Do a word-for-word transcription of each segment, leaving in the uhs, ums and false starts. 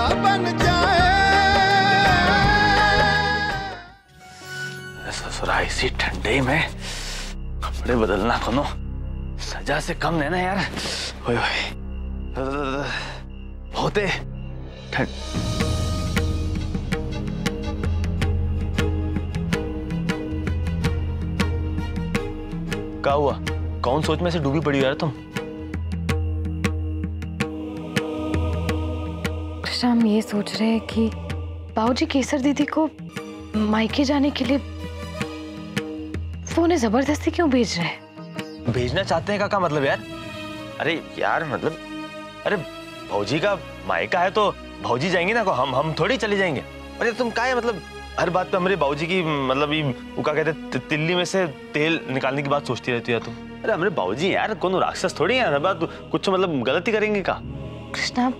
क्या बन जाए। ससुराल इसी ठंडे में कपड़े बदलना कोनो सजा से कम नहीं ना यार। ओए ओए होते क्या हुआ? कौन सोच में से डूबी पड़ी यार तुम? हम ये सोच रहे हैं कि बाबूजी केसर दीदी को मायके जाने के लिए वो उन्हें जबरदस्ती क्यों भेज रहे हैं? भेजना चाहते हैं का, का मतलब यार? अरे यार मतलब अरे भौजी का मायका है तो भौजी जाएंगे ना, को हम हम थोड़ी चले जाएंगे। अरे तुम काहे मतलब हर बात पे हमारे बाबूजी की मतलब ये वो क्या कहते हैं तिल्ली में से तेल निकालने की बात सोचती रहती है तुम। अरे हमारे बाबूजी यार कौन राक्षस थोड़ी है, हर बात कुछ मतलब गलती करेंगे का। कृष्णा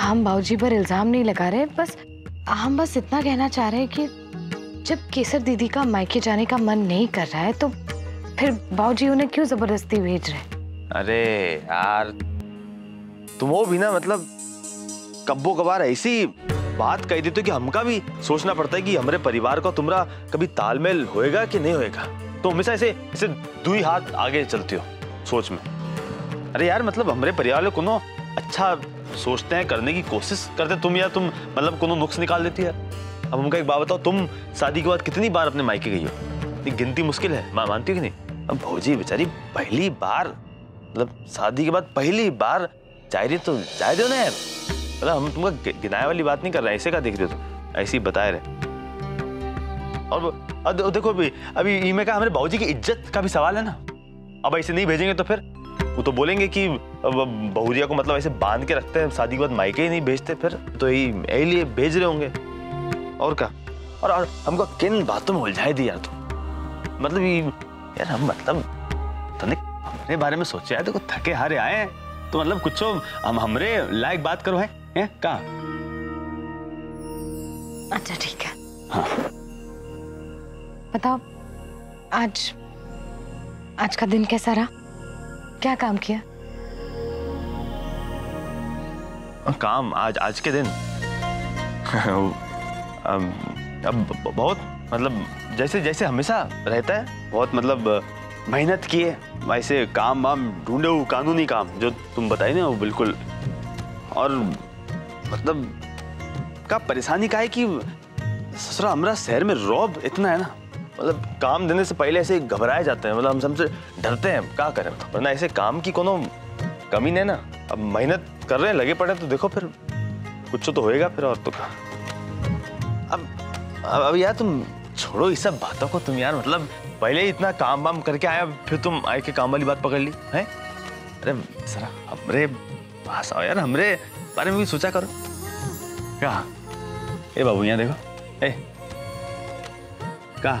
हम बाबूजी पर इल्जाम नहीं लगा रहे, बस हम बस इतना कहना चाह रहे हैं कि जब केसर दीदी का मायके जाने का मन नहीं कर रहा है तो फिर बाबूजी उन्हें क्यों जबरदस्ती भेज रहे हैं? अरे यार तुम वो भी ना मतलब कब्बो कबार ऐसी बात कह देते हो कि हमका भी सोचना पड़ता है कि हमारे परिवार का तुम्हारा कभी तालमेल होएगा कि नहीं होएगा। तो हमेशा ऐसे ऐसे दुई हाथ आगे चलती हो सोच में। अरे यार मतलब हमारे परिवार को ना अच्छा सोचते हैं करने की कोशिश करते तुम या तुम मतलब कोनो नुक्स निकाल देती है। अब हमको एक बात बताओ, तुम शादी के बाद कितनी बार अपने मायके गई हो? गिनती मुश्किल है, मां मानती हो कि नहीं? अब भौजी बेचारी पहली बार मतलब शादी के बाद पहली बार जा रही तो जा रही हो ना यार। मतलब हम तुमको गिनाए वाली बात नहीं कर रहे हैं, ऐसे का देख रहे हो तुम, ऐसे ही बताए रहे। और देखो अभी अभी इनमें का हमारे भौजी की इज्जत का भी सवाल है ना। अब ऐसे नहीं भेजेंगे तो फिर वो तो बोलेंगे कि बहुरिया को मतलब ऐसे बांध के रखते हैं, शादी के बाद मायके ही नहीं भेजते, फिर तो यही लिए भेज रहे होंगे। और क्या और, और हमको किन बातों में उलझाई दी यार तुम। मतलब यार हम मतलब तने हमारे बारे में सोचे तो थके हारे आए हैं तो मतलब कुछ हम हमरे लायक बात करो है, है? का अच्छा ठीक है हाँ। बताओ आज आज का दिन कैसा रहा? क्या काम किया? काम आज आज के दिन अब, अब बहुत मतलब जैसे जैसे हमेशा रहता है, बहुत मतलब मेहनत किए वैसे काम वाम ढूंढे, वो कानूनी काम जो तुम बताई ना वो बिल्कुल। और मतलब का परेशानी का है कि ससुरा हमारा शहर में रौब इतना है ना, मतलब काम देने से पहले ऐसे घबराए जाते हैं, मतलब हम सबसे डरते हैं क्या करें वरना ऐसे काम की कोनो कमी नहीं ना। अब मेहनत कर रहे हैं लगे पड़े तो देखो फिर कुछ तो होएगा फिर। और तो अब अब यार तुम छोड़ो इस सब बातों को, तुम यार मतलब पहले ही इतना काम वाम करके आया फिर तुम आए के काम वाली बात पकड़ ली है। अरे सरा हमरे पास आओ यार, हमरे बारे में भी सोचा करो क्या। ए बाबू यहाँ देखो ए क्या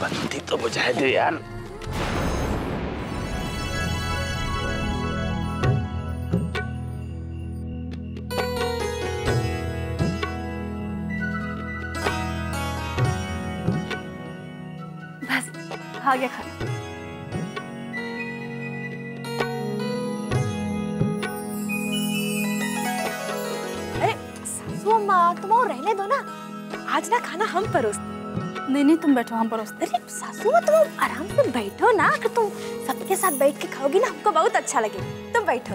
बंदी तो बुझा दे यार। बस आ गया खाना। अरे सासू माँ तुम और रहने दो ना, आज ना खाना हम परोसते। नहीं नहीं तुम बैठो हम परोसते। अरे सासू तुम आराम से बैठो ना, कि तुम सबके साथ बैठ के खाओगी ना हमको बहुत अच्छा लगेगा। तुम बैठो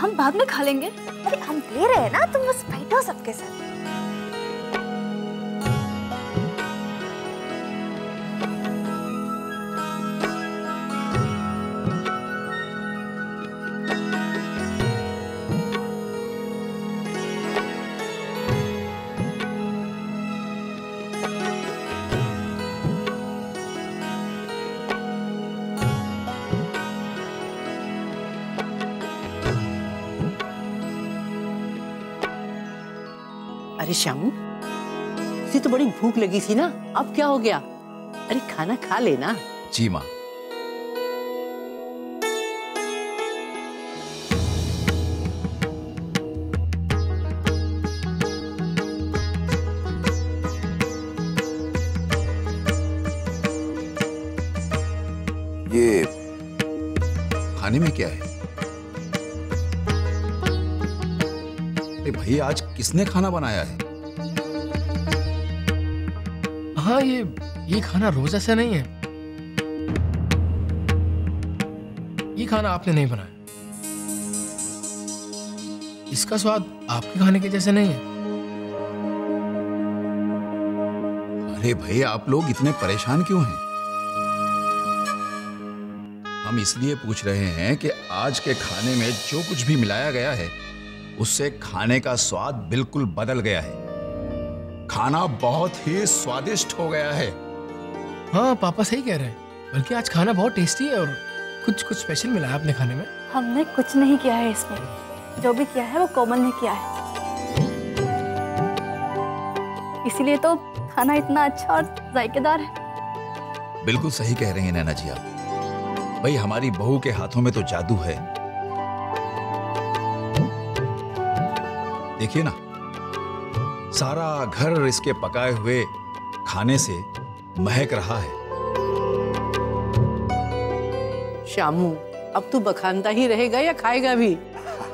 हम बाद में खा लेंगे। अरे हम दे रहे हैं ना, तुम बस बैठो सबके साथ। अरे श्यामू तुझे तो बड़ी भूख लगी थी ना, अब क्या हो गया? अरे खाना खा लेना। जी माँ। ये खाने में क्या है? अरे भाई आज किसने खाना बनाया है? हाँ ये ये खाना रोज ऐसा नहीं है, ये खाना आपने नहीं बनाया, इसका स्वाद आपके खाने के जैसे नहीं है। अरे भाई आप लोग इतने परेशान क्यों हैं? हम इसलिए पूछ रहे हैं कि आज के खाने में जो कुछ भी मिलाया गया है उससे खाने का स्वाद बिल्कुल बदल गया है। खाना बहुत ही स्वादिष्ट हो गया है। हाँ पापा सही कह रहे हैं, बल्कि आज खाना बहुत टेस्टी है और कुछ कुछ स्पेशल मिलाया आपने खाने में। हमने कुछ नहीं किया है, इसमें जो भी किया है वो कोमल ने किया है, इसलिए तो खाना इतना अच्छा और जायकेदार है। बिल्कुल सही कह रही हैं नैना जी आप। भाई हमारी बहू के हाथों में तो जादू है, देखिए ना सारा घर इसके पकाए हुए खाने से महक रहा है। श्यामू अब तू बखानता ही रहेगा या खाएगा भी?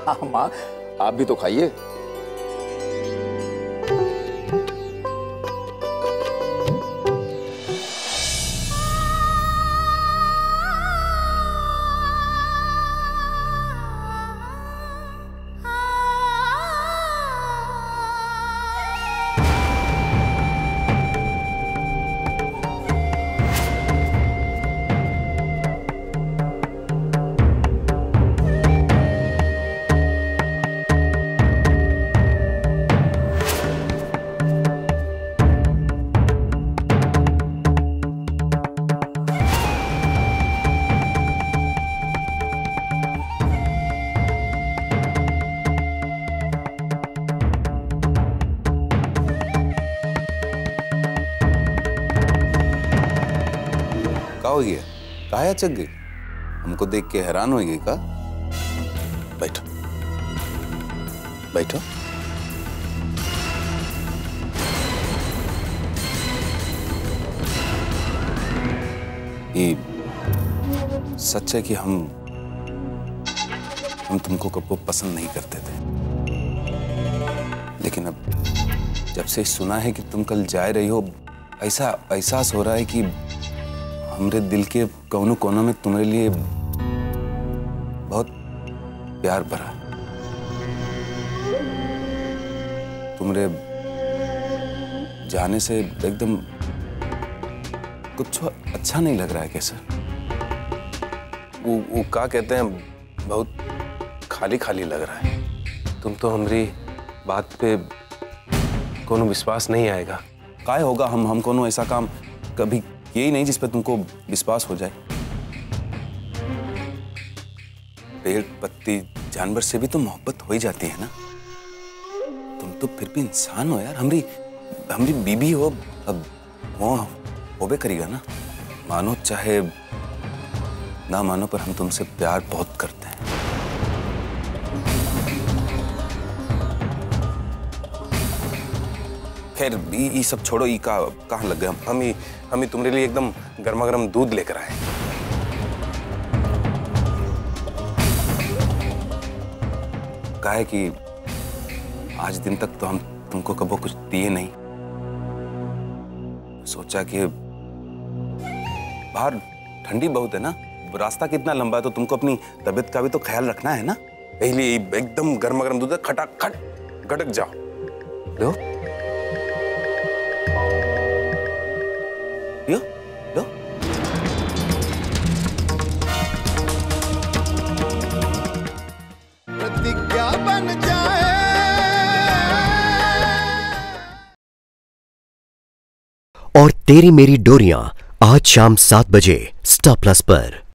हाँ माँ आप भी तो खाइए। काया चक गई, हमको देख के हैरान हो गई का। बैठो बैठो। ये सच है कि हम हम तुमको कभी पसंद नहीं करते थे, लेकिन अब जब से सुना है कि तुम कल जा रही हो, ऐसा एहसास हो रहा है कि हमरे दिल के कोनों कोनों में तुम्हारे लिए बहुत प्यार भरा। तुम्हारे जाने से एकदम कुछ अच्छा नहीं लग रहा है कैसर। वो वो क्या कहते हैं, बहुत खाली खाली लग रहा है। तुम तो हमारी बात पे कोनो विश्वास नहीं आएगा। काय होगा, हम हम कोनो ऐसा काम कभी यही नहीं जिस पर तुमको विश्वास हो जाए। पेड़ पत्ती जानवर से भी तो मोहब्बत हो ही जाती है ना। तुम तो फिर भी इंसान हो यार, हमरी हमरी बीबी हो, अब वो होबे करेगा ना। मानो चाहे ना मानो पर हम तुमसे प्यार बहुत करते हैं। खैर ये सब छोड़ो, ये का कहाँ लग गए हम हम ही हम ही तुम्हारे लिए एकदम गर्मा गर्म दूध लेकर आए। कहा है कि आज दिन तक तो हम तुमको कभी कुछ दिए नहीं, सोचा कि बाहर ठंडी बहुत है ना, रास्ता कितना लंबा है, तो तुमको अपनी तबीयत का भी तो ख्याल रखना है ना, इसलिए एकदम गर्मा गर्म दूध खटाखट गटक जाओ। लो यो, यो। प्रतिज्ञा बन जाए। और तेरी मेरी डोरियां आज शाम सात बजे स्टार प्लस पर।